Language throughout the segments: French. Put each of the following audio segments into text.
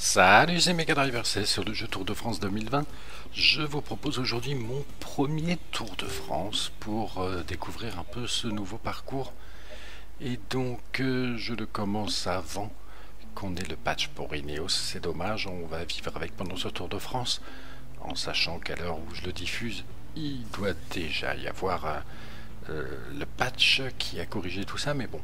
Salut, c'est Majka, c'est sur le jeu Tour de France 2020. Je vous propose aujourd'hui mon premier Tour de France pour découvrir un peu ce nouveau parcours. Et donc je le commence avant qu'on ait le patch pour Ineos. C'est dommage, on va vivre avec pendant ce Tour de France, en sachant qu'à l'heure où je le diffuse, il doit déjà y avoir le patch qui a corrigé tout ça, mais bon,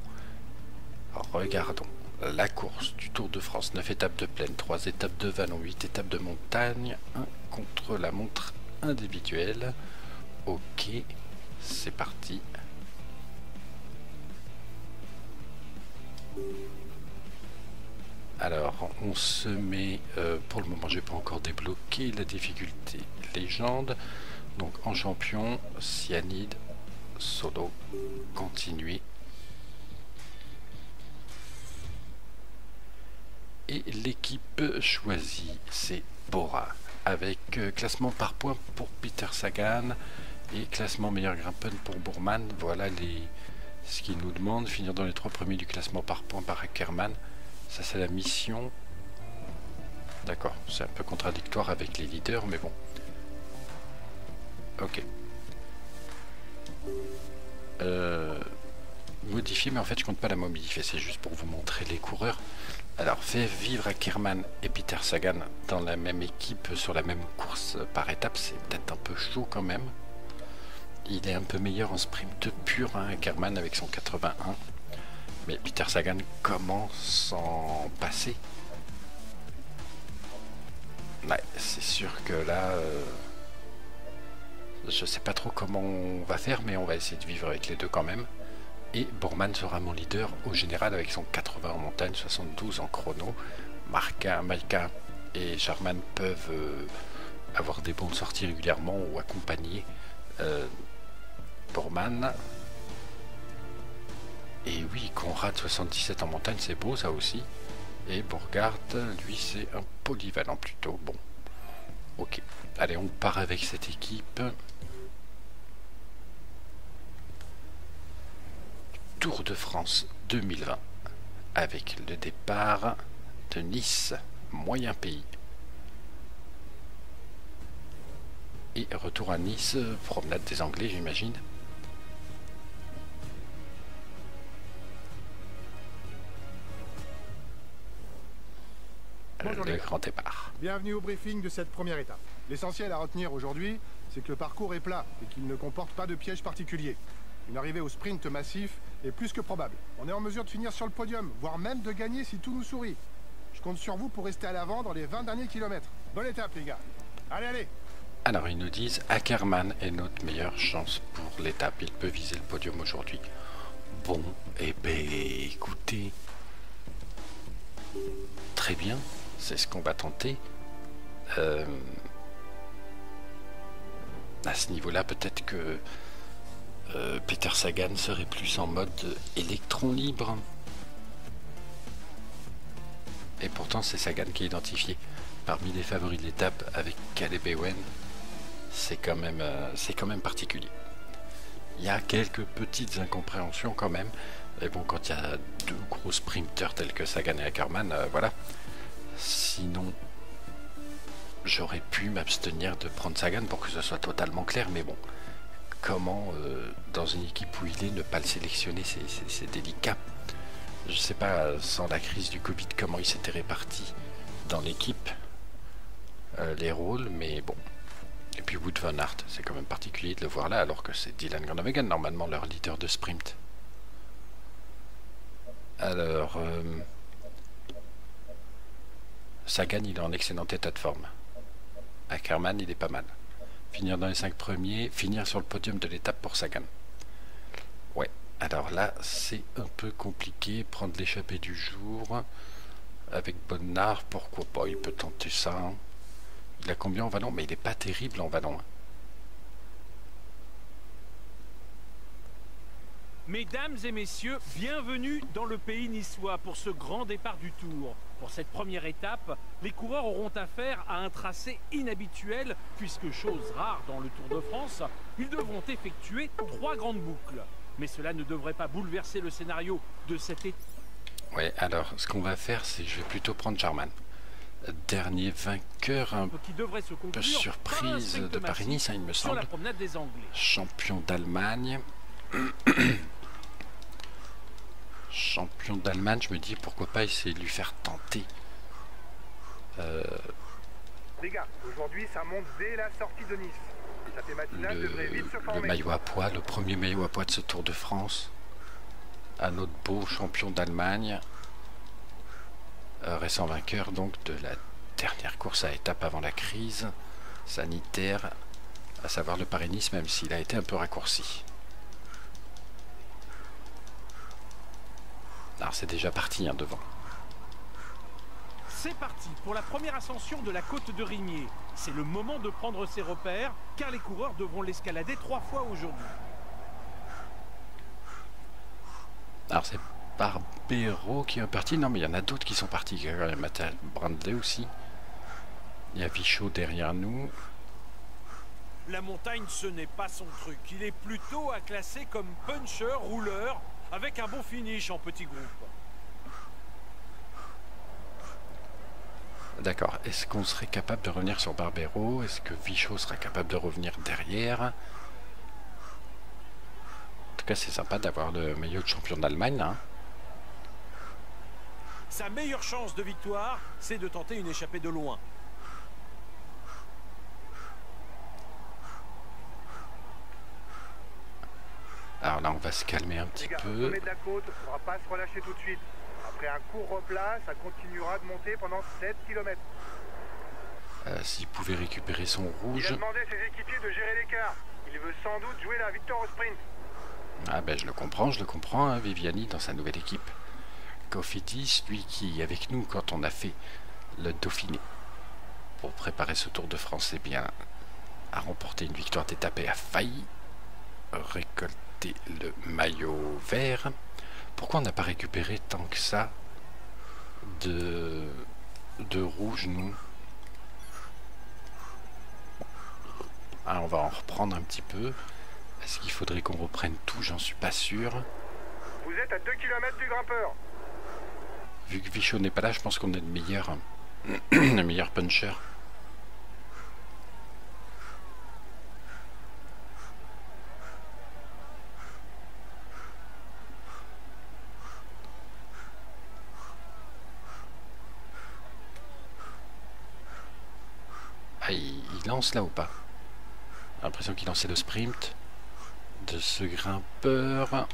regardons. La course du Tour de France, 9 étapes de plaine, 3 étapes de vallon, 8 étapes de montagne, 1 contre la montre individuelle. Ok, c'est parti. Alors, on se met, pour le moment, je n'ai pas encore débloqué la difficulté légende. Donc en champion, cyanide, solo, continuer. Et l'équipe choisie, c'est Bora, avec classement par points pour Peter Sagan et classement meilleur grimpeur pour Bormann. Voilà ce qu'il nous demande, finir dans les 3 premiers du classement par points par Ackermann. Ça, c'est la mission. D'accord, c'est un peu contradictoire avec les leaders, mais bon. Ok. Modifier, mais en fait, je compte pas la modifier, c'est juste pour vous montrer les coureurs. Alors, faire vivre Ackermann et Peter Sagan dans la même équipe, sur la même course par étape, c'est peut-être un peu chaud quand même. Il est un peu meilleur en sprint pur, hein, Ackermann avec son 81. Mais Peter Sagan commence à en passer. Ouais, c'est sûr que là, je sais pas trop comment on va faire, mais on va essayer de vivre avec les deux quand même. Et Bormann sera mon leader au général avec son 80 en montagne, 72 en chrono. Majka et Charman peuvent avoir des bons de sorties régulièrement ou accompagner Bormann. Et oui, Conrad 77 en montagne, c'est beau ça aussi. Et Bourgard, lui, c'est un polyvalent plutôt. Bon, ok. Allez, on part avec cette équipe. Tour de France 2020 avec le départ de Nice, moyen pays. Et retour à Nice, promenade des Anglais, j'imagine. Le grand départ. Bienvenue au briefing de cette première étape. L'essentiel à retenir aujourd'hui, c'est que le parcours est plat et qu'il ne comporte pas de pièges particuliers. Une arrivée au sprint massif est plus que probable. On est en mesure de finir sur le podium, voire même de gagner si tout nous sourit. Je compte sur vous pour rester à l'avant dans les 20 derniers kilomètres. Bonne étape, les gars. Allez, allez. Alors, ils nous disent Ackermann est notre meilleure chance pour l'étape. Il peut viser le podium aujourd'hui. Bon, eh ben, écoutez. Très bien, c'est ce qu'on va tenter. À ce niveau-là, peut-être que Peter Sagan serait plus en mode électron libre. Et pourtant, c'est Sagan qui est identifié parmi les favoris de l'étape avec Caleb Ewen. C'est quand même particulier. Il y a quelques petites incompréhensions quand même. Mais bon, quand il y a deux gros sprinteurs tels que Sagan et Ackermann, voilà. Sinon, j'aurais pu m'abstenir de prendre Sagan pour que ce soit totalement clair, mais bon. Comment, dans une équipe où il est, ne pas le sélectionner, c'est délicat. Je sais pas, sans la crise du Covid, comment il s'était réparti dans l'équipe, les rôles, mais bon. Et puis Wout van Aert, c'est quand même particulier de le voir là, alors que c'est Dylan Groenewegen, normalement leur leader de sprint. Alors, Sagan, il est en excellent état de forme. Ackermann, il est pas mal. Finir dans les 5 premiers, finir sur le podium de l'étape pour Sagan. Ouais, alors là, c'est un peu compliqué. Prendre l'échappée du jour avec Bonnard, pourquoi pas, il peut tenter ça. Hein. Il a combien en vallon? Mais il n'est pas terrible en vallon. Mesdames et messieurs, bienvenue dans le pays niçois pour ce grand départ du Tour. Pour cette première étape, les coureurs auront affaire à un tracé inhabituel, puisque chose rare dans le Tour de France, ils devront effectuer 3 grandes boucles. Mais cela ne devrait pas bouleverser le scénario de cette étape. Ouais, alors ce qu'on va faire, c'est je vais plutôt prendre Charman. dernier vainqueur, un peu surprise de Paris-Nice, hein, il me semble, champion d'Allemagne. Champion d'Allemagne, je me dis pourquoi pas essayer de lui faire tenter. Les gars, aujourd'hui ça monte dès la sortie de Nice. Le maillot à pois, le premier maillot à pois de ce Tour de France. À notre beau champion d'Allemagne. Récent vainqueur donc de la dernière course à étapes avant la crise sanitaire, à savoir le Paris-Nice, même s'il a été un peu raccourci. Alors c'est déjà parti hein, devant. C'est parti pour la première ascension de la côte de Rimiez. C'est le moment de prendre ses repères car les coureurs devront l'escalader 3 fois aujourd'hui. Alors c'est Barbero qui est parti, non mais il y en a d'autres qui sont partis, il y a Matin Brandley aussi, il y a Vichaud derrière nous. La montagne ce n'est pas son truc, il est plutôt à classer comme puncher, rouleur, avec un bon finish en petit groupe. D'accord, est-ce qu'on serait capable de revenir sur Barbero? Est-ce que Vichaud sera capable de revenir derrière? En tout cas c'est sympa d'avoir le maillot de champion d'Allemagne là. Sa meilleure chance de victoire, c'est de tenter une échappée de loin. Alors là, on va se calmer un petit peu. Le sommet de la côte, on ne pourra pas se relâcher tout de suite. Après un court replat, ça continuera de monter pendant 7 km. S'il pouvait récupérer son rouge. Il a demandé à ses équipiers de gérer l'écart. Il veut sans doute jouer la victoire au sprint. Ah ben je le comprends, hein, Viviani dans sa nouvelle équipe. Cofidis, lui qui est avec nous quand on a fait le Dauphiné pour préparer ce Tour de France, eh bien, a remporté une victoire d'étape et a failli récolter le maillot vert. Pourquoi on n'a pas récupéré tant que ça de rouge, nous? Alors on va en reprendre un petit peu. Est-ce qu'il faudrait qu'on reprenne tout? J'en suis pas sûr. Vous êtes à 2 km du grimpeur. Vu que Vichaud n'est pas là, je pense qu'on est le meilleur puncher. Ah, il lance là ou pas? J'ai l'impression qu'il lançait le sprint de ce grimpeur.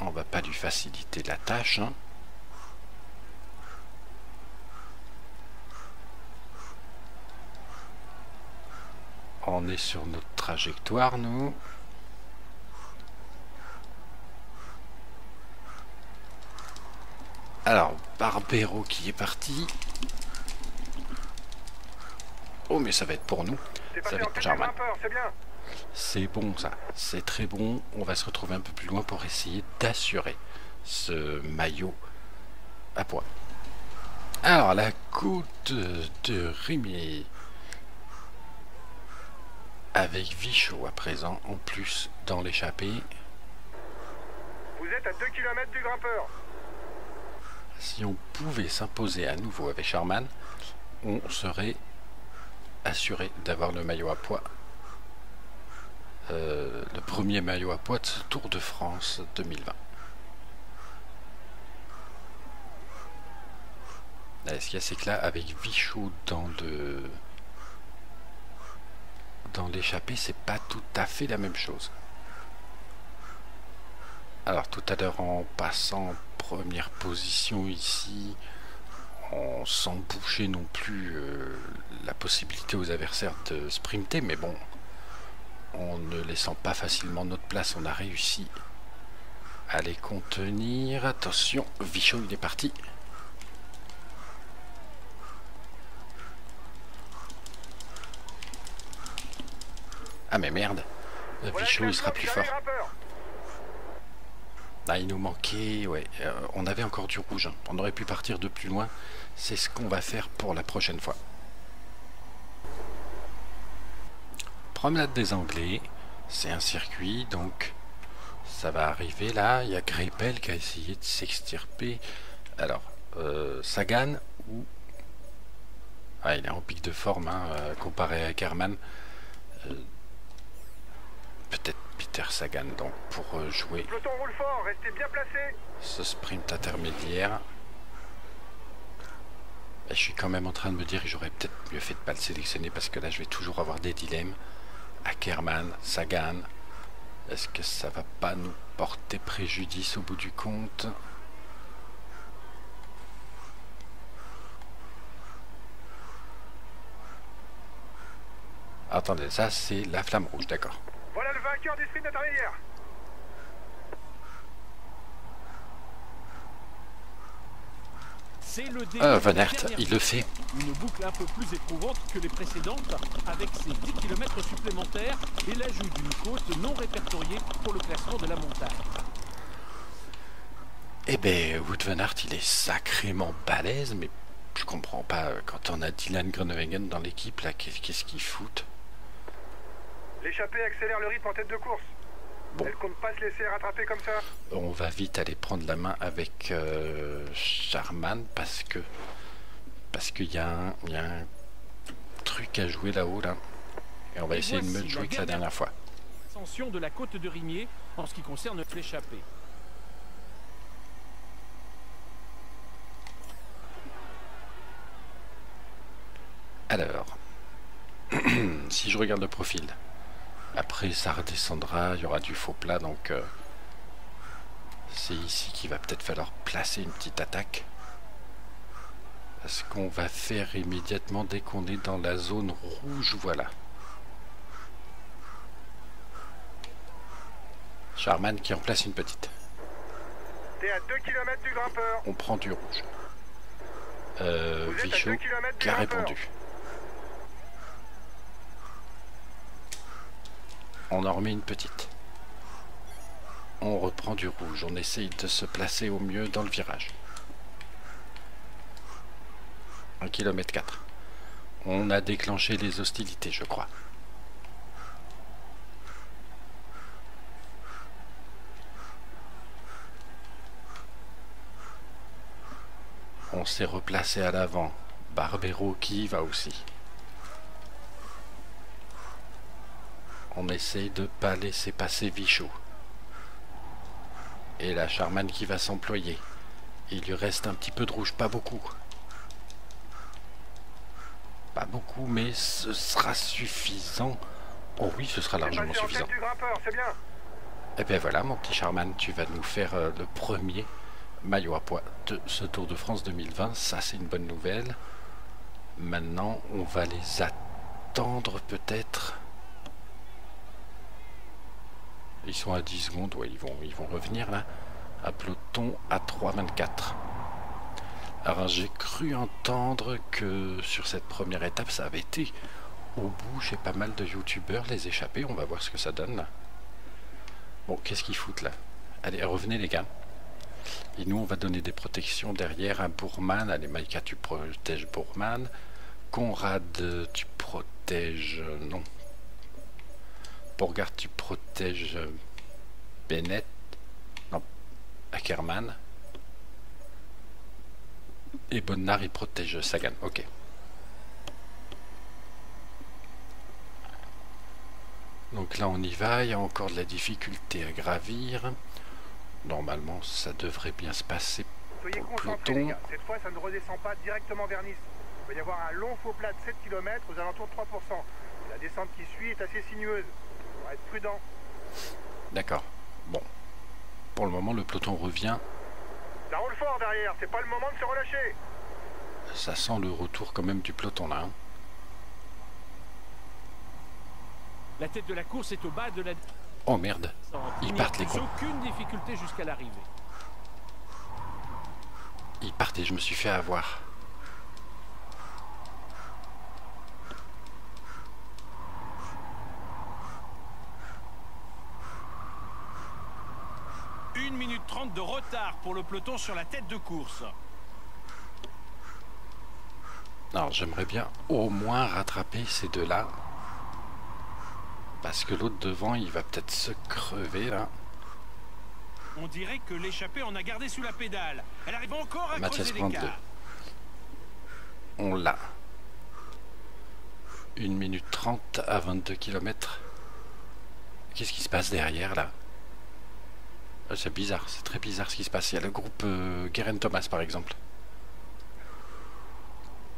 On va pas lui faciliter la tâche, hein. On est sur notre trajectoire, nous. Alors, Barbero qui est parti. Oh, mais ça va être pour nous. Ça va être Charman. C'est bon, ça. C'est très bon. On va se retrouver un peu plus loin pour essayer d'assurer ce maillot à pois. Alors, la côte de Rimiez. Avec Vichaud à présent, en plus dans l'échappée. Vous êtes à 2 km du grimpeur. Si on pouvait s'imposer à nouveau avec Charman, on serait assuré d'avoir le maillot à pois. Le premier maillot à pois de ce Tour de France 2020. Là, ce qu'il y a, c'est que là, avec Vichaud dans le... dans l'échappée, c'est pas tout à fait la même chose. Alors tout à l'heure, en passant première position ici, on s'embouchait non plus la possibilité aux adversaires de sprinter, mais bon, en ne laissant pas facilement notre place, on a réussi à les contenir. Attention, Vichaud, il est parti. Ah mais merde, Vichaud il sera plus fort. Ah, il nous manquait, ouais, on avait encore du rouge, hein. On aurait pu partir de plus loin, c'est ce qu'on va faire pour la prochaine fois. Promenade des Anglais, c'est un circuit, donc ça va arriver là, il y a Greipel qui a essayé de s'extirper, alors Sagan ou Ah, il est en pic de forme, hein, comparé à Ackermann. Peut-être Peter Sagan, donc, pour jouer ce sprint intermédiaire. Et je suis quand même en train de me dire que j'aurais peut-être mieux fait de ne pas le sélectionner, parce que là, je vais toujours avoir des dilemmes. Ackermann, Sagan, est-ce que ça va pas nous porter préjudice au bout du compte ? Attendez, ça c'est la flamme rouge, d'accord. Voilà le vainqueur du sprint intermédiaire. C'est le début. Van Aert, il le fait. Une boucle un peu plus éprouvante que les précédentes, avec ses 10 km supplémentaires et l'ajout d'une côte non répertoriée pour le classement de la montagne. Eh ben, Wout van Aert, il est sacrément balèze, mais je comprends pas, quand on a Dylan Groenewegen dans l'équipe, là, qu'est-ce qu'il fout? L'échappée accélère le rythme en tête de course. Bon. Elle compte pas se laisser rattraper comme ça. On va vite aller prendre la main avec Charman, parce qu'il y a un truc à jouer là-haut, là. Et on va essayer de mieux jouer que la dernière fois. Ascension de la côte de Rimiez en ce qui concerne l'échappée. Alors, si je regarde le profil, après ça redescendra, il y aura du faux plat, donc c'est ici qu'il va peut-être falloir placer une petite attaque. Ce qu'on va faire immédiatement dès qu'on est dans la zone rouge, voilà. Charman qui en place une petite. T'es à 2 km du grimpeur. On prend du rouge. Vichaud qui a répondu. On en remet une petite. On reprend du rouge. On essaye de se placer au mieux dans le virage. 1 km 4. On a déclenché les hostilités, je crois. On s'est replacé à l'avant. Barbero qui y va aussi. On essaye de ne pas laisser passer Vichaud. Et la Charman qui va s'employer. Il lui reste un petit peu de rouge, pas beaucoup. Pas beaucoup, mais ce sera suffisant. Oh oui, ce sera largement suffisant. Et bien voilà, mon petit Charman, tu vas nous faire le premier maillot à pois de ce Tour de France 2020. Ça, c'est une bonne nouvelle. Maintenant, on va les attendre peut-être... Ils sont à 10 secondes, ouais, ils vont revenir là. À peloton à 3,24. Alors j'ai cru entendre que sur cette première étape, ça avait été au bout chez pas mal de youtubeurs les échappés. On va voir ce que ça donne là. Bon, qu'est-ce qu'ils foutent là? Allez, revenez les gars. Et nous, on va donner des protections derrière à Bormann. Allez, Majka, tu protèges Bormann. Conrad, tu protèges... Non. Bourgard, tu protèges Bennett, non, Ackermann. Et Bonnard, il protège Sagan. Ok. Donc là, on y va. Il y a encore de la difficulté à gravir. Normalement, ça devrait bien se passer pour le peloton. Cette fois, ça ne redescend pas directement vers Nice. Il va y avoir un long faux plat de 7 km aux alentours de 3%. La descente qui suit est assez sinueuse. Être prudent. D'accord. Bon. Pour le moment, le peloton revient. Ça roule fort derrière. C'est pas le moment de se relâcher. Ça sent le retour quand même du peloton là. Hein. La tête de la course est au bas de la. Oh merde. Ils partent les cons. Aucune difficulté jusqu'à l'arrivée. Ils partent et je me suis fait avoir. Minute 30 de retard pour le peloton sur la tête de course. Alors j'aimerais bien au moins rattraper ces deux-là. Parce que l'autre devant, il va peut-être se crever là. On dirait que l'échappée en a gardé sous la pédale. Elle arrive encore à creuser l'écart. On l'a. 1 minute 30 à 22 km. Qu'est-ce qui se passe derrière là? C'est bizarre, c'est très bizarre ce qui se passe. Il y a le groupe Geraint Thomas par exemple.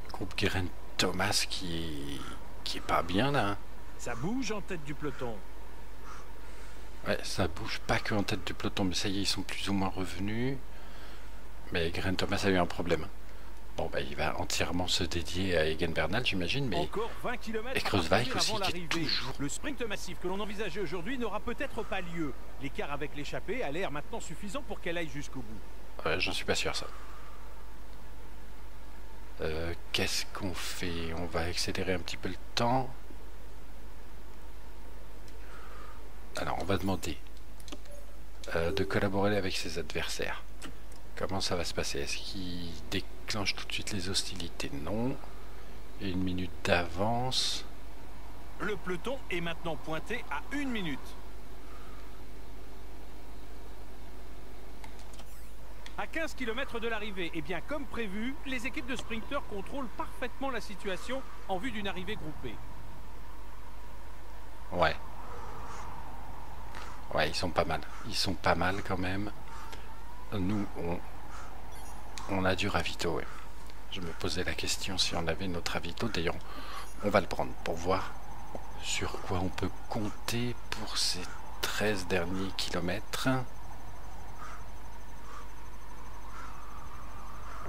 Le groupe Geraint Thomas qui est pas bien là. Hein. Ça bouge en tête du peloton. Ouais, ça bouge pas que en tête du peloton, mais ça y est, ils sont plus ou moins revenus. Mais Geraint Thomas a eu un problème. Bon, bah, il va entièrement se dédier à Egan Bernal, j'imagine, mais et Kruijswijk aussi qui est toujours... Le sprint massif que l'on envisageait aujourd'hui n'aura peut-être pas lieu. L'écart avec l'échappée a l'air maintenant suffisant pour qu'elle aille jusqu'au bout. J'en suis pas sûr, ça. Qu'est-ce qu'on fait? On va accélérer un petit peu le temps. Alors, on va demander de collaborer avec ses adversaires. Comment ça va se passer? Est-ce qu'il déclenche tout de suite les hostilités? Non. Et 1 minute d'avance. Le peloton est maintenant pointé à 1 minute. À 15 km de l'arrivée, et bien comme prévu, les équipes de sprinteurs contrôlent parfaitement la situation en vue d'une arrivée groupée. Ouais. Ouais, ils sont pas mal. Ils sont pas mal quand même. Nous, on a du ravito, ouais. Je me posais la question si on avait notre ravito. D'ailleurs, on va le prendre pour voir sur quoi on peut compter pour ces 13 derniers kilomètres.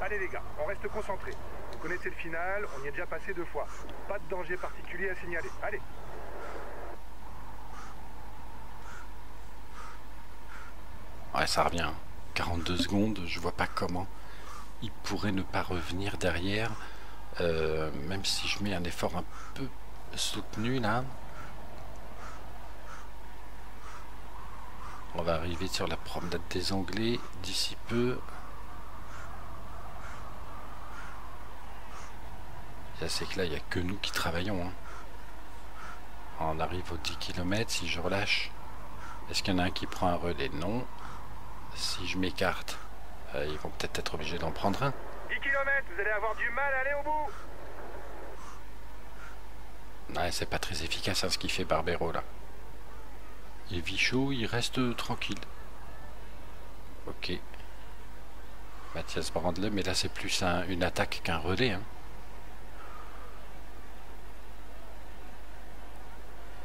Allez les gars, on reste concentrés. Vous connaissez le final, on y est déjà passé 2 fois. Pas de danger particulier à signaler. Allez! Ouais, ça revient. 42 secondes, je vois pas comment il pourrait ne pas revenir derrière, même si je mets un effort un peu soutenu là. On va arriver sur la promenade des Anglais d'ici peu. C'est que là, il n'y a que nous qui travaillons. Hein. On arrive aux 10 km, si je relâche. Est-ce qu'il y en a un qui prend un relais? Non. Si je m'écarte, ils vont peut-être être obligés d'en prendre un. 10 km, vous allez avoir du mal à aller au bout. Ouais, c'est pas très efficace hein, ce qu'il fait Barbero là. Et Vichaud, il reste tranquille. Ok. Mathias Brandle, mais là c'est plus une attaque qu'un relais. Hein.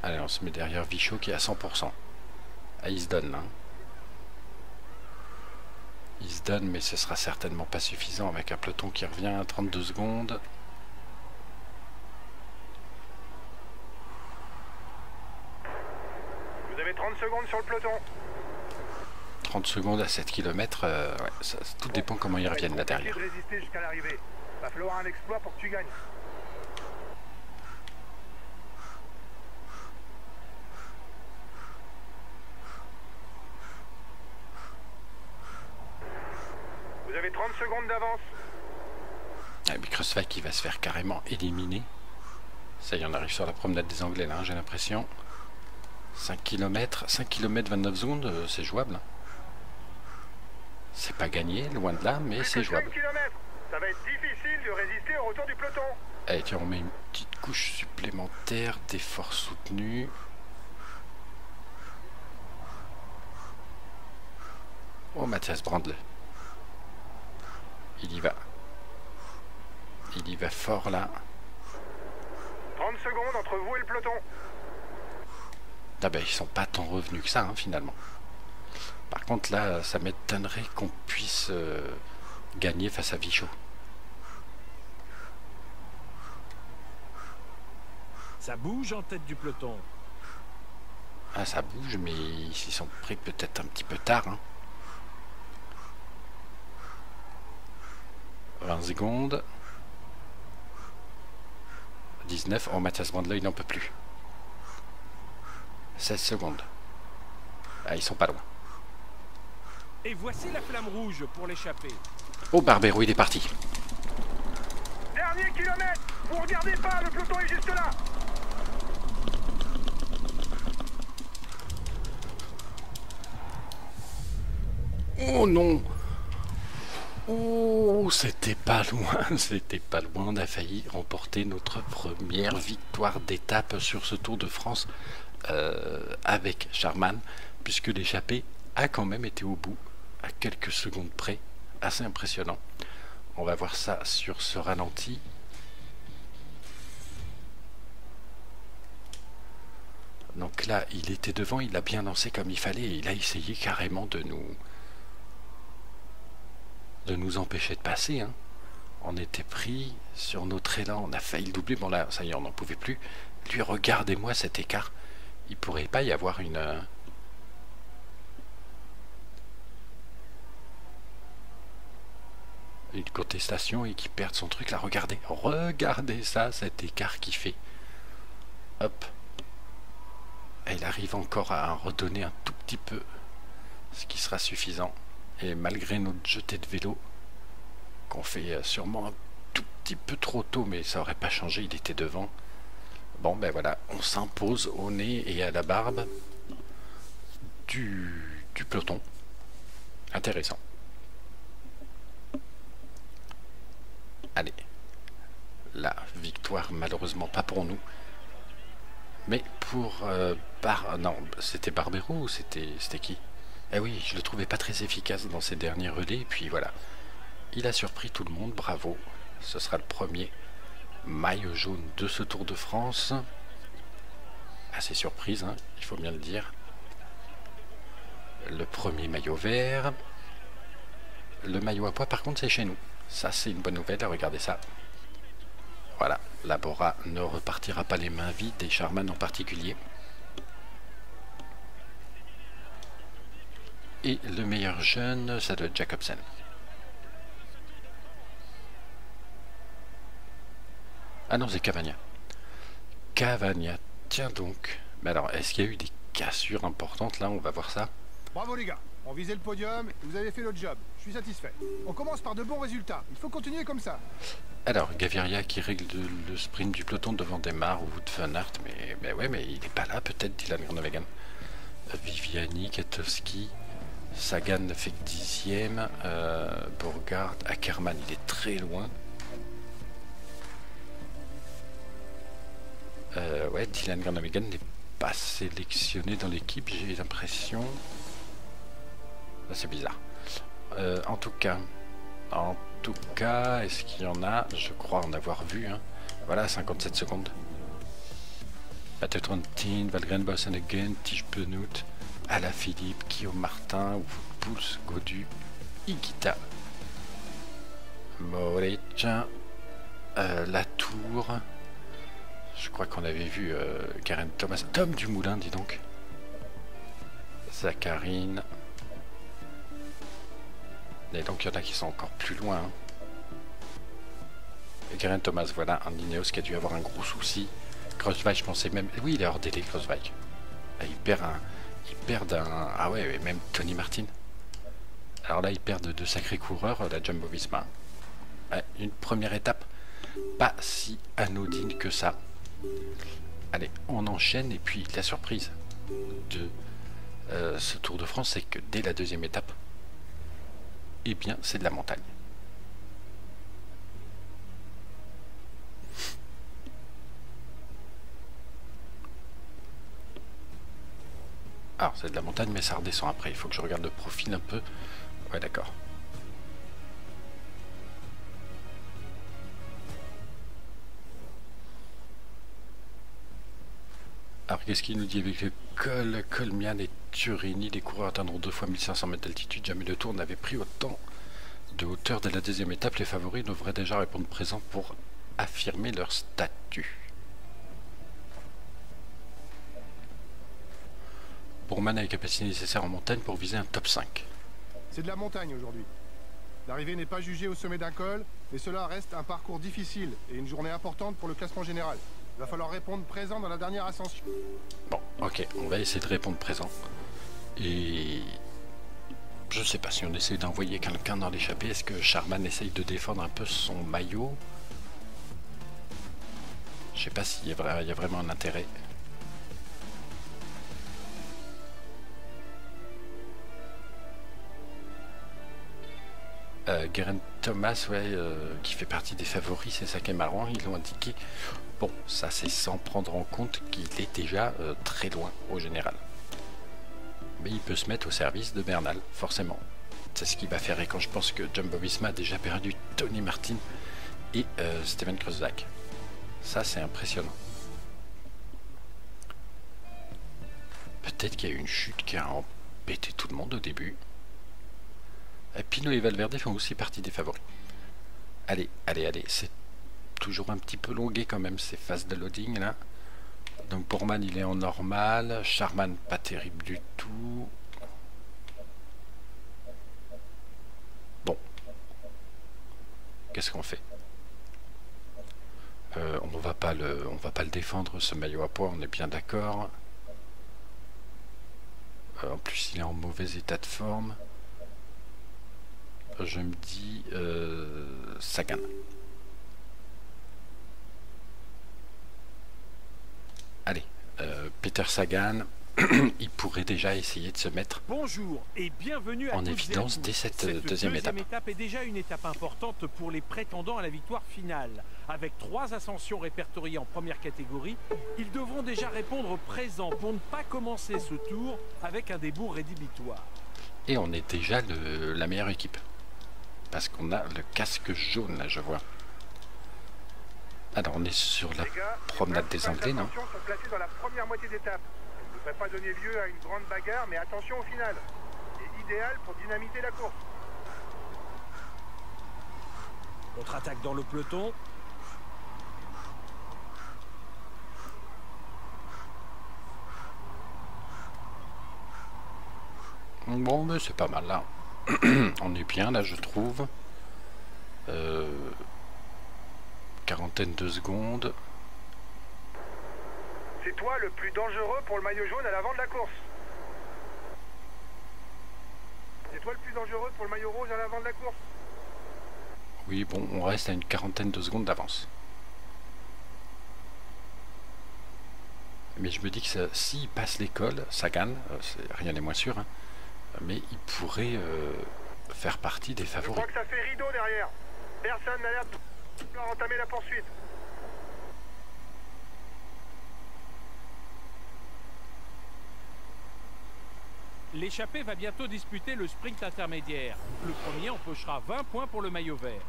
Allez, on se met derrière Vichaud qui est à 100%. Ah, il se donne là. Hein. Il se donne, mais ce sera certainement pas suffisant avec un peloton qui revient à 32 secondes. Vous avez 30 secondes sur le peloton. 30 secondes à 7 km, ouais, ça, tout dépend comment ils reviennent là derrière. Va falloir un exploit pour que tu gagnes. Vous avez 30 secondes d'avance. Ah, mais Kruijswijk qui va se faire carrément éliminer. Ça y est, on arrive sur la promenade des Anglais là, hein, j'ai l'impression. 5 km 29 secondes, c'est jouable. C'est pas gagné, loin de là, mais c'est jouable. Ça va être difficile de résister au retour du peloton. Allez, tiens, on met une petite couche supplémentaire d'efforts soutenus. Oh, Mathias Brandle. Il y va. Il y va fort là. 30 secondes entre vous et le peloton. Ah ben ils sont pas tant revenus que ça hein, finalement. Par contre là ça m'étonnerait qu'on puisse gagner face à Vichaud. Ça bouge en tête du peloton. Ah ça bouge mais ils s'y sont pris peut-être un petit peu tard. Hein. 20 secondes. 19. Oh, Mathias Brandle, il n'en peut plus. 16 secondes. Ah, ils sont pas loin. Et voici la flamme rouge pour l'échapper. Oh, Barbero, il est parti. Dernier kilomètre. Vous regardez pas, le peloton est juste là. Oh non. Oh, c'était pas loin, on a failli remporter notre première victoire d'étape sur ce Tour de France avec Charman, puisque l'échappée a quand même été au bout, à quelques secondes près, assez impressionnant. On va voir ça sur ce ralenti. Donc là, il était devant, il a bien lancé comme il fallait, et il a essayé carrément de nous empêcher de passer, hein. On était pris sur notre élan, on a failli le doubler, bon là ça y est on n'en pouvait plus. Lui, regardez-moi cet écart, il pourrait pas y avoir une... une contestation et qu'il perde son truc là, regardez, regardez ça, cet écart qu'il fait. Hop, et il arrive encore à redonner un tout petit peu, ce qui sera suffisant. Et malgré notre jetée de vélo, qu'on fait sûrement un tout petit peu trop tôt, mais ça aurait pas changé, il était devant. Bon ben voilà, on s'impose au nez et à la barbe du peloton. Intéressant. Allez, la victoire malheureusement pas pour nous, mais pour... non, c'était Barbero ou c'était qui? Eh oui, je le trouvais pas très efficace dans ses derniers relais, et puis voilà. Il a surpris tout le monde, bravo. Ce sera le premier maillot jaune de ce Tour de France. Assez surprise, hein, il faut bien le dire. Le premier maillot vert. Le maillot à pois, par contre, c'est chez nous. Ça, c'est une bonne nouvelle, regardez ça. Voilà, la Bora ne repartira pas les mains vides, et Charman en particulier. Et le meilleur jeune, ça doit être Jacobsen. Ah non, c'est Cavagna. Cavagna, tiens donc. Mais alors, est-ce qu'il y a eu des cassures importantes là? On va voir ça. Bravo les gars, on visait le podium, vous avez fait le job, je suis satisfait. On commence par de bons résultats, il faut continuer comme ça. Alors, Gaviria qui règle le sprint du peloton devant Demar ou Wout van Aert, mais ben ouais, mais il n'est pas là peut-être, Dylan Groenewegen. Viviani, Katowski... Sagan fait 10e, Bourgard, Ackermann, il est très loin. Ouais, Dylan Groenewegen n'est pas sélectionné dans l'équipe, j'ai l'impression. C'est bizarre. En tout cas, est-ce qu'il y en a? Je crois en avoir vu. Hein. Voilà, 57 secondes. Batte-Trentin, Valgren, Bossen-Again, Tischpenut. Alaphilippe, Guillaume Martin, Wout Poels, Gaudu, Higuita, Moretz, Latour, je crois qu'on avait vu Geraint Thomas, Tom Dumoulin, dis donc, Zacharine, et donc il y en a qui sont encore plus loin. Hein. Geraint Thomas, voilà, un Ineos qui a dû avoir un gros souci. Kruijswijk, je pensais même, oui, il est hors délai, Kruijswijk. Il perd un. Ils perdent un... Ah ouais, même Tony Martin. Alors là, ils perdent de sacrés coureurs, la Jumbo Visma. Une première étape pas si anodine que ça. Allez, on enchaîne. Et puis, la surprise de ce Tour de France, c'est que dès la deuxième étape, eh bien, c'est de la montagne. Alors c'est de la montagne mais ça redescend après, il faut que je regarde le profil un peu. Ouais d'accord. Alors qu'est-ce qu'il nous dit avec le col, Colmiane et Turini, les coureurs atteindront 2 fois 1500 mètres d'altitude, jamais le Tour n'avait pris autant de hauteur. Dès la deuxième étape, les favoris devraient déjà répondre présent pour affirmer leur statut. Bormann a les capacités nécessaires en montagne pour viser un top 5. C'est de la montagne aujourd'hui. L'arrivée n'est pas jugée au sommet d'un col, mais cela reste un parcours difficile et une journée importante pour le classement général. Il va falloir répondre présent dans la dernière ascension. Bon, ok, on va essayer de répondre présent. Et... je sais pas si on essaie d'envoyer quelqu'un dans l'échappée. Est-ce que Charman essaye de défendre un peu son maillot? Je sais pas s'il y a vraiment un intérêt. Geraint Thomas, ouais, qui fait partie des favoris, c'est ça qui est marrant, ils l'ont indiqué. Bon, ça c'est sans prendre en compte qu'il est déjà très loin au général. Mais il peut se mettre au service de Bernal, forcément. C'est ce qu'il va faire, et quand je pense que Jumbo Visma a déjà perdu Tony Martin et Steven Kruijswijk. Ça c'est impressionnant. Peut-être qu'il y a eu une chute qui a embêté tout le monde au début. Pinot et Valverde font aussi partie des favoris. Allez, allez, allez, c'est toujours un petit peu longué quand même ces phases de loading là. Donc Bormann il est en normal, Charman pas terrible du tout. Bon, qu'est-ce qu'on fait? On va pas le défendre ce maillot à pois, on est bien d'accord. En plus il est en mauvais état de forme. Je me dis Sagan. Allez, Peter Sagan, il pourrait déjà essayer de se mettre bonjour et bienvenue à en évidence dès cette deuxième étape est déjà une étape importante pour les prétendants à la victoire finale. Avec 3 ascensions répertoriées en première catégorie, ils devront déjà répondre présent pour ne pas commencer ce tour avec un débours rédhibitoire. Et on est déjà la meilleure équipe. Parce qu'on a le casque jaune, là, je vois. Alors, on est sur la promenade des Anglais, non? Les sont placés dans la première moitié d'étape. Elle ne devrait pas donner lieu à une grande bagarre, mais attention au final. C'est idéal pour dynamiter la course. Contre-attaque dans le peloton. Bon, mais c'est pas mal, là. On est bien, là, je trouve. Quarantaine de secondes. C'est toi le plus dangereux pour le maillot jaune à l'avant de la course. C'est toi le plus dangereux pour le maillot rouge à l'avant de la course. Oui, bon, on reste à une quarantaine de secondes d'avance. Mais je me dis que s'il passe l'école, Sagan, rien n'est moins sûr, hein, mais il pourrait faire partie des favoris. Je crois que ça fait rideau derrière. Personne n'a l'air de vouloir entamer la poursuite. L'échappée va bientôt disputer le sprint intermédiaire. Le premier empochera 20 points pour le maillot vert.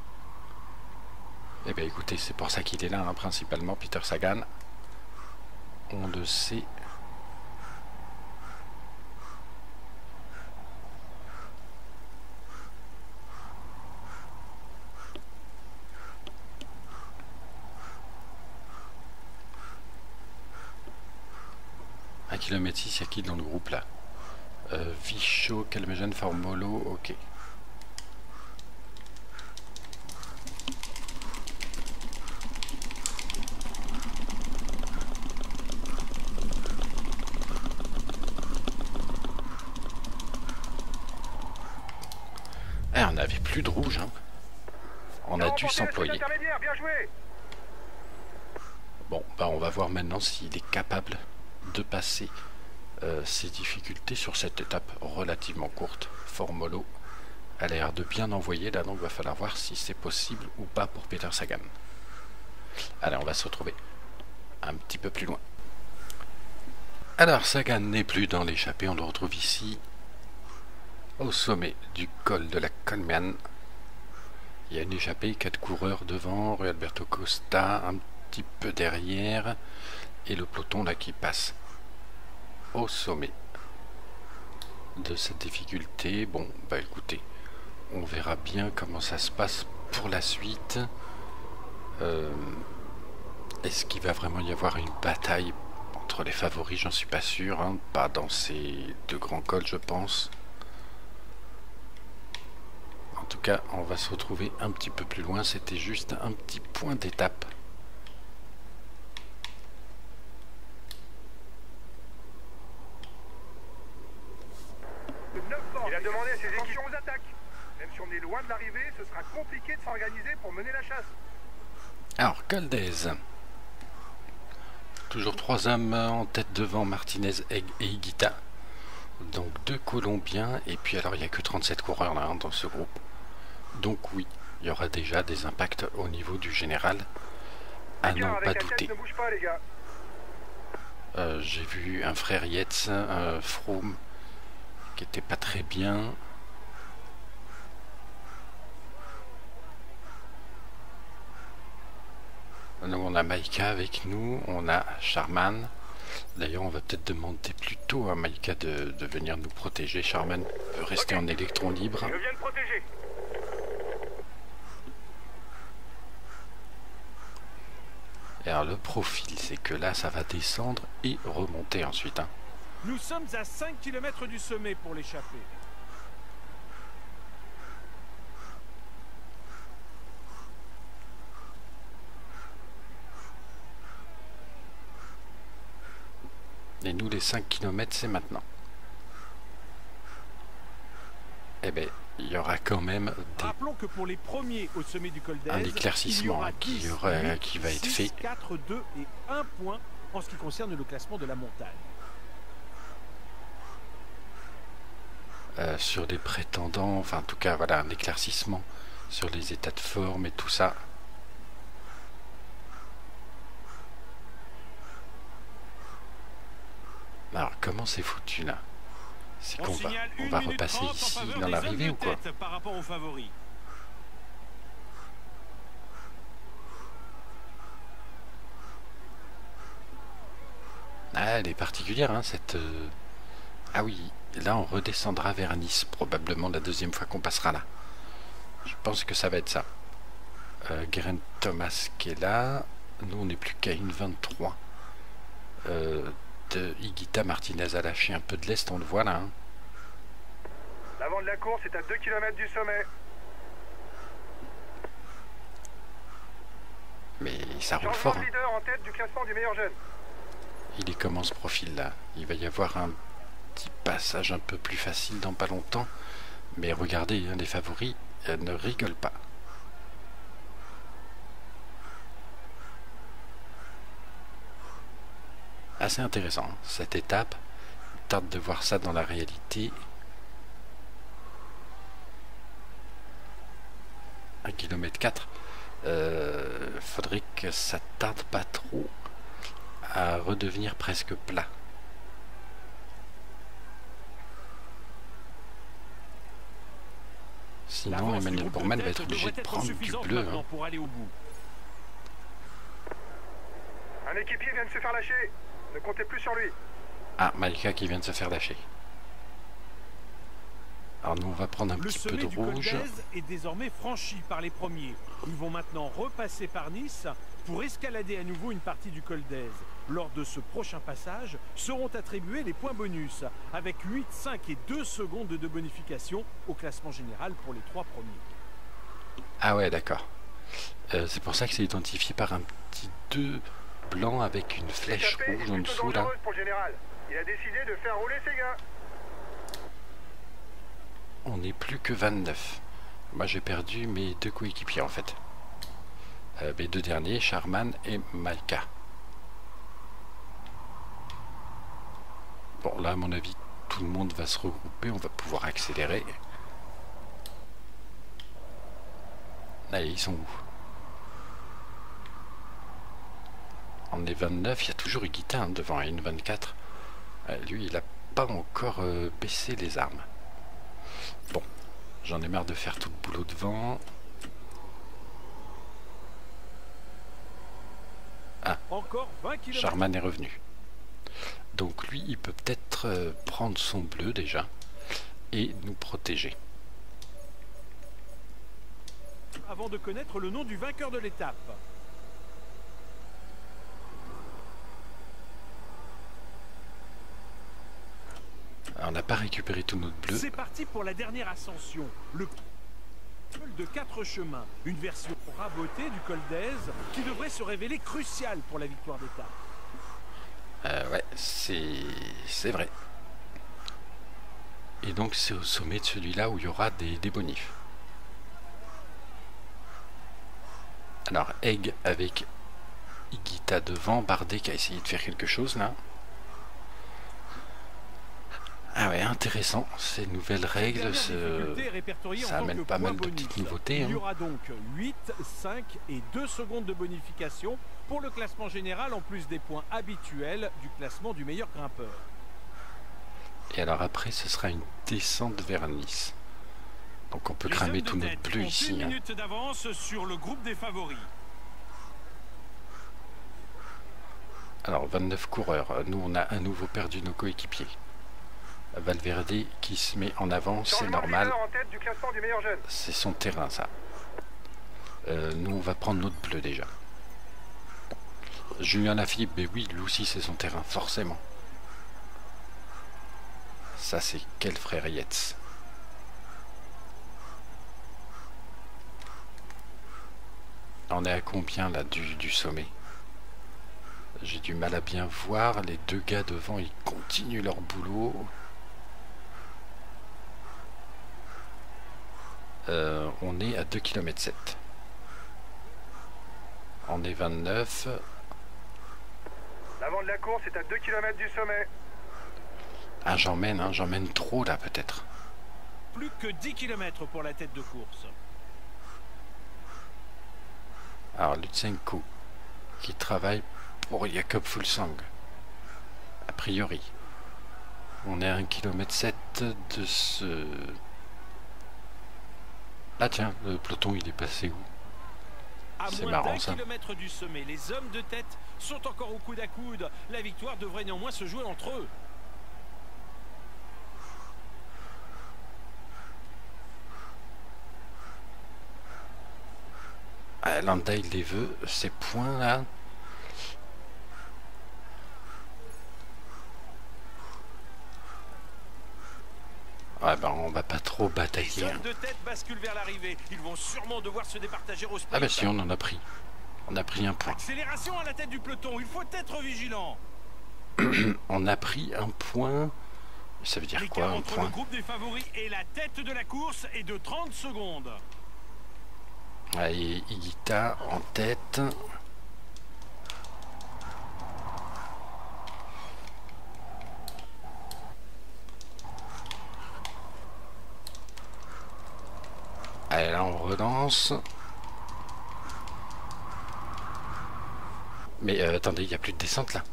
Eh bien écoutez, c'est pour ça qu'il est là, hein, principalement Peter Sagan. On le sait. À kilomètre 6, il y a qui dans le groupe là? Vichaud, Calmejane, Formolo, ok. Eh, on n'avait plus de rouge, hein. On a dû s'employer. Bon, bah on va voir maintenant s'il est capable de passer ses difficultés sur cette étape relativement courte. Formolo a l'air de bien envoyer, là, donc il va falloir voir si c'est possible ou pas pour Peter Sagan. Allez, on va se retrouver un petit peu plus loin. Alors, Sagan n'est plus dans l'échappée, on le retrouve ici. Au sommet du col de la Colmiane, il y a une échappée, 4 coureurs devant, Rui Alberto Costa un petit peu derrière, et le peloton là qui passe au sommet de cette difficulté. Bon, bah écoutez, on verra bien comment ça se passe pour la suite. Est-ce qu'il va vraiment y avoir une bataille entre les favoris? J'en suis pas sûr, hein, pas dans ces 2 grands cols, je pense. En tout cas, on va se retrouver un petit peu plus loin. C'était juste un petit point d'étape. Il a demandé à ses équipes aux attaques. Même si on est loin de l'arrivée, ce sera compliqué de s'organiser pour mener la chasse. Alors, Caldez. Toujours 3 hommes en tête devant Martinez, Egg et Higuita. Donc 2 Colombiens. Et puis alors, il n'y a que 37 coureurs là, hein, dans ce groupe. Donc oui, il y aura déjà des impacts au niveau du général, à n'en pas douter. J'ai vu un frère Yates, Froome, qui était pas très bien. Donc on a Majka avec nous, on a Charman. D'ailleurs, on va peut-être demander plutôt à Majka de venir nous protéger. Charman peut rester en électron libre. Je viens de protéger. Et alors le profil, c'est que là, ça va descendre et remonter ensuite. Hein. Nous sommes à 5 km du sommet pour l'échapper. Et nous, les 5 km, c'est maintenant. Eh bien, il y aura quand même un éclaircissement qui va être fait. 4, 2 et 1 point en ce qui concerne le classement de la montagne. Sur les prétendants, enfin en tout cas, voilà, un éclaircissement sur les états de forme et tout ça. Alors, comment c'est foutu là? C'est qu'on va repasser ici dans l'arrivée ou quoi? Par rapport aux favoris. Ah, elle est particulière, hein, cette... Ah oui, là on redescendra vers Nice, probablement la deuxième fois qu'on passera là. Je pense que ça va être ça. Geraint Thomas qui est là. Nous, on n'est plus qu'à une 23. Higuita, Martinez a lâché un peu de l'est, on le voit là. Hein. L'avant de la course est à 2 km du sommet. Mais ça roule fort. Hein. Leader en tête du classement du meilleur jeune. Il est comment ce profil là? Il va y avoir un petit passage un peu plus facile dans pas longtemps. Mais regardez, hein, les favoris ne rigolent pas. Assez intéressant cette étape, on tarde de voir ça dans la réalité. 1 km 4, faudrait que ça tarde pas trop à redevenir presque plat. Sinon Emmanuel Bormann va être obligé de prendre du bleu. Hein. Pour aller au bout. Un équipier vient de se faire lâcher. Ne comptez plus sur lui. Ah, Majka qui vient de se faire lâcher. Alors nous, on va prendre un petit peu de rouge. Le sommet du Col d'Ez est désormais franchi par les premiers. Ils vont maintenant repasser par Nice pour escalader à nouveau une partie du Col d'Ez. Lors de ce prochain passage, seront attribués les points bonus, avec 8, 5 et 2 secondes de bonification au classement général pour les 3 premiers. Ah ouais, d'accord. C'est pour ça que c'est identifié par un petit 2... blanc avec une flèche rouge en dessous là. Il a décidé de faire rouler ses gars. On n'est plus que 29. Moi j'ai perdu mes deux coéquipiers en fait. Mes deux derniers, Charman et Majka. Bon là à mon avis tout le monde va se regrouper, on va pouvoir accélérer. Allez, ils sont où? On est 29, il y a toujours Higuita hein, devant à une 24. Lui, il n'a pas encore baissé les armes. Bon, j'en ai marre de faire tout le boulot devant. Ah, encore 20 km. Charman est revenu. Donc lui, il peut peut-être prendre son bleu déjà et nous protéger. Avant de connaître le nom du vainqueur de l'étape. On n'a pas récupéré tout notre bleu. C'est parti pour la dernière ascension. Le col de 4 chemins. Une version rabotée du col d'Ez qui devrait se révéler cruciale pour la victoire d'étape. Ouais, c'est vrai. Et donc c'est au sommet de celui-là où il y aura des bonifs. Alors Egg avec Higuita devant, Bardet qui a essayé de faire quelque chose là. Ah ouais, intéressant, ces nouvelles règles, ça amène pas mal de petites nouveautés. Il y aura donc 8, 5 et 2 secondes de bonification pour le classement général, en plus des points habituels du classement du meilleur grimpeur. Et alors après, ce sera une descente vers Nice. Donc on peut cramer tout notre bleu ici. Une minute d'avance sur le groupe des favoris. Alors 29 coureurs, nous on a à nouveau perdu nos coéquipiers. Valverde qui se met en avant, c'est normal. C'est son terrain ça. Nous on va prendre notre bleu déjà. Julien Alaphilippe, mais oui, lui aussi c'est son terrain, forcément. Ça c'est quel frère Yates. On est à combien là du sommet? J'ai du mal à bien voir, les deux gars devant ils continuent leur boulot. On est à 2,7 km. On est 29. L'avant de la course est à 2 km du sommet. Ah j'emmène trop là peut-être. Plus que 10 km pour la tête de course. Alors Lutsenko qui travaille pour Jakob Fulsang. A priori. On est à 1,7 km de ce... Ah tiens, le peloton il est passé où? C'est marrant ça. Du sommet, les hommes de tête sont encore au coude à coude. La victoire devrait néanmoins se jouer entre eux. Ah, Landa il les veut, ces points là. Ah ben on va pas trop batailler. Ah ben si, on en a pris. On a pris un point. Accélération à la tête du peloton, il faut être vigilant. On a pris un point. Ça veut dire quoi un point? Le groupe des favoris et la tête de la course est de 30 secondes. Allez, Higuita en tête. Allez, là on relance. Mais attendez, il n'y a plus de descente là.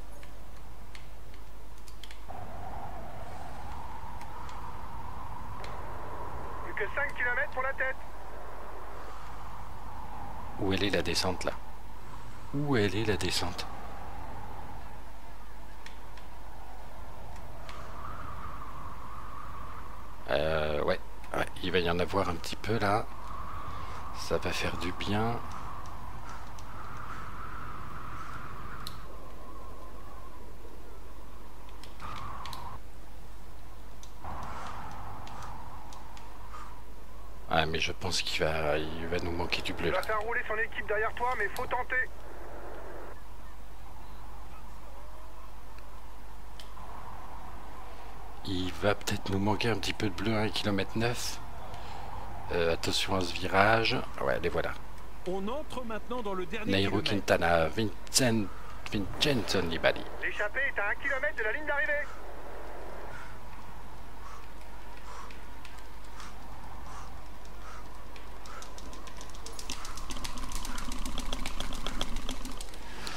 Plus que 5 km pour la tête. Où elle est la descente là? Où elle est la descente? Ouais, il va y en avoir un petit peu là. Ça va faire du bien. Ah mais je pense qu'il va, nous manquer du bleu. Tu vas faire rouler son équipe derrière toi, mais faut tenter. Il va peut-être nous manquer un petit peu de bleu, 1,9 km. Attention à ce virage. Ouais, les voilà. On entre maintenant dans le dernier Nairo Quintana, Vincenzo Nibali. L'échappée est à 1 km de la ligne d'arrivée.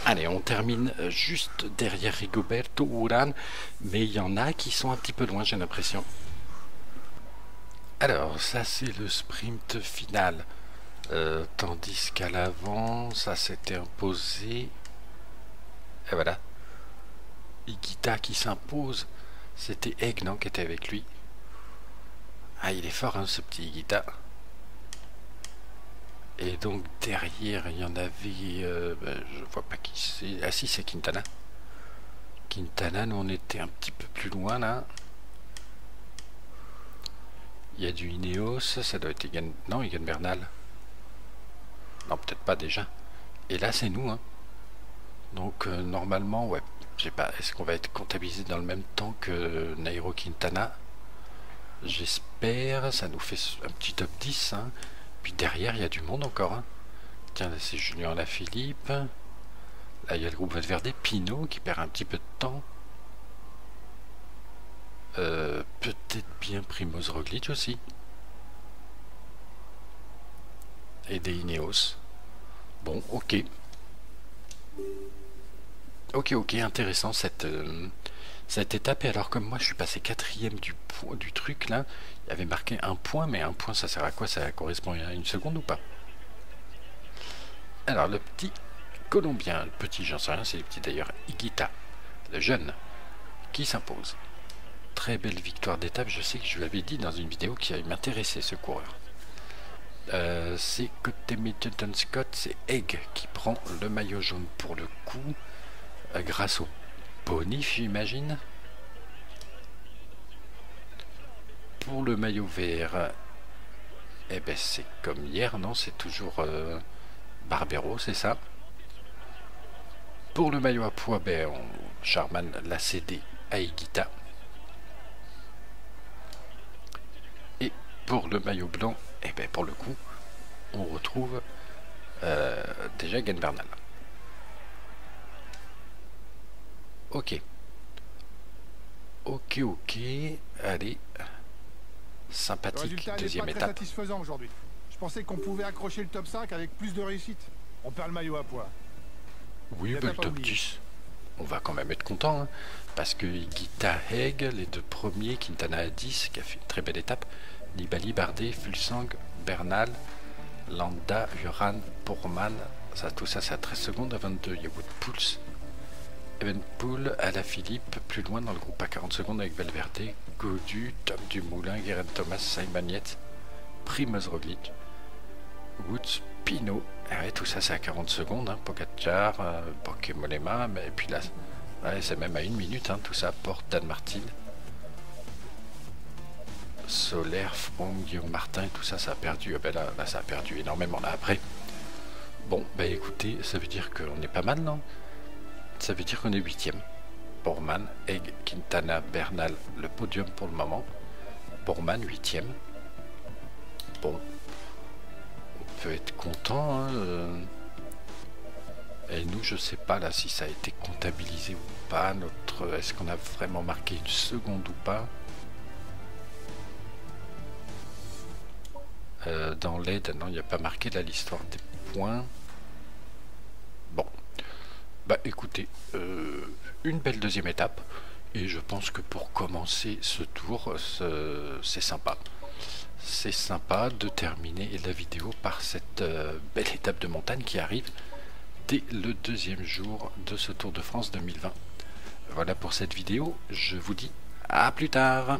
Allez, on termine juste derrière Rigoberto Urán, mais il y en a qui sont un petit peu loin, j'ai l'impression. Alors, ça c'est le sprint final. Tandis qu'à l'avant, ça s'était imposé. Et voilà. Higuita qui s'impose. C'était Egnan qui était avec lui. Ah, il est fort, hein, ce petit Higuita. Et donc derrière il y en avait, je vois pas qui c'est, ah si c'est Quintana. Quintana, nous on était un petit peu plus loin là. Il y a du Ineos, ça doit être Egan, non Egan Bernal. Non peut-être pas déjà. Et là c'est nous hein. Donc normalement ouais, je sais pas, est-ce qu'on va être comptabilisé dans le même temps que Nairo Quintana? J'espère, ça nous fait un petit top 10 hein. Puis derrière, il y a du monde encore. Hein. Tiens, là, c'est Julien Alaphilippe. Là, il y a le groupe Valverde. Pinot qui perd un petit peu de temps. Peut-être bien Primoz Roglic aussi. Et des Ineos. Bon, ok. Ok, intéressant cette étape. Et alors comme moi je suis passé quatrième du truc là, il y avait marqué un point, mais un point ça sert à quoi? Ça correspond à une seconde ou pas? Alors le petit Colombien, le petit j'en sais rien, c'est le petit d'ailleurs, Higuita, le jeune, qui s'impose. Très belle victoire d'étape, je sais que je l'avais dit dans une vidéo qui m'intéressait ce coureur. C'est côté Mitchelton Scott, c'est Egg qui prend le maillot jaune pour le coup, grâce au bonif j'imagine. Pour le maillot vert, eh ben c'est comme hier, non, c'est toujours Barbero, c'est ça. Pour le maillot à pois, ben, Charman l'a cédé à Higuita. Et pour le maillot blanc, eh ben pour le coup, on retrouve déjà Egan Bernal. Ok. Allez. Sympathique deuxième étape. Très satisfaisant aujourd'hui. Je pensais qu'on pouvait accrocher le top 5 avec plus de réussite. On perd le maillot à pois. Oui, bah, le top 10. On va quand même être content. Hein, parce que Higuita, Heg, les deux premiers, Quintana à 10, qui a fait une très belle étape. Nibali, Bardet, Fulsang, Bernal, Landa, Uran, Bormann. Ça, tout ça, c'est à 13 secondes à 22. Il y a Wout Poels. Evenpool, Alaphilippe, plus loin dans le groupe à 40 secondes avec Valverde, Gaudu, Tom Dumoulin, Geraint Thomas, Simon Yates, Primoz Roglic, Woods, Pinot, ouais, tout ça c'est à 40 secondes, hein. Pogacar, Pokémonema, mais et puis là, ouais, c'est même à 1 minute, hein, tout ça, Porte, Dan Martin, Soler, Frong, Guillaume Martin, tout ça ça a perdu, ben là ça a perdu énormément là après. Bon, ben écoutez, ça veut dire qu'on est pas mal, non? Ça veut dire qu'on est 8e. Bormann, Egg, Quintana, Bernal, le podium pour le moment. Bormann 8e. Bon. On peut être content. Hein. Et nous, je sais pas là si ça a été comptabilisé ou pas. Notre, est-ce qu'on a vraiment marqué une seconde ou pas? Dans l'aide, non, il n'y a pas marqué là l'histoire des points. Bon. Bah écoutez, une belle deuxième étape, et je pense que pour commencer ce tour, c'est sympa. C'est sympa de terminer la vidéo par cette belle étape de montagne qui arrive dès le deuxième jour de ce Tour de France 2020. Voilà pour cette vidéo, je vous dis à plus tard.